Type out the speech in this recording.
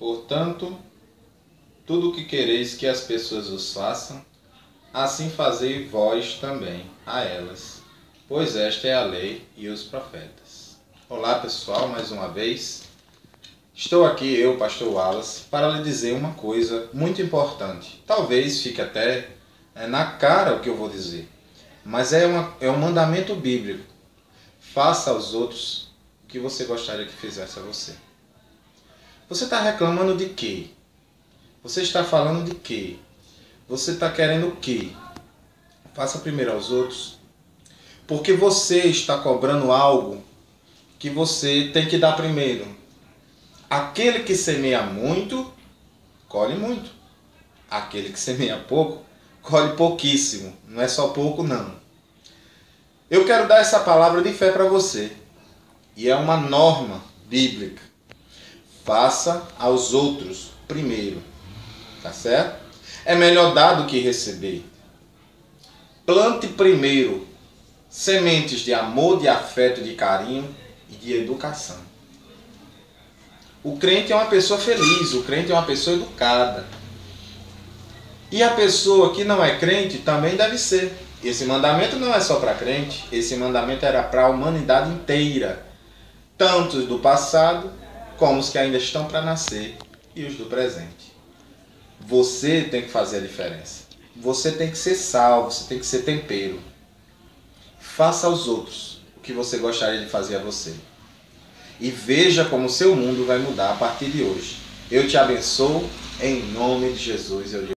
Portanto, tudo o que quereis que as pessoas vos façam, assim fazei vós também a elas, pois esta é a lei e os profetas. Olá pessoal, mais uma vez. Estou aqui, eu, pastor Wallace, para lhe dizer uma coisa muito importante. Talvez fique até na cara o que eu vou dizer, mas é um mandamento bíblico. Faça aos outros o que você gostaria que fizesse a você. Você está reclamando de quê? Você está falando de quê? Você está querendo o quê? Faça primeiro aos outros. Porque você está cobrando algo que você tem que dar primeiro. Aquele que semeia muito, colhe muito. Aquele que semeia pouco, colhe pouquíssimo. Não é só pouco, não. Eu quero dar essa palavra de fé para você. E é uma norma bíblica. Faça aos outros primeiro. Tá certo? É melhor dar do que receber. Plante primeiro sementes de amor, de afeto, de carinho e de educação. O crente é uma pessoa feliz, o crente é uma pessoa educada. E a pessoa que não é crente também deve ser. Esse mandamento não é só para crente, esse mandamento era para a humanidade inteira. Tanto os do passado, como os que ainda estão para nascer e os do presente. Você tem que fazer a diferença. Você tem que ser sal, você tem que ser tempero. Faça aos outros o que você gostaria de fazer a você. E veja como o seu mundo vai mudar a partir de hoje. Eu te abençoo, em nome de Jesus.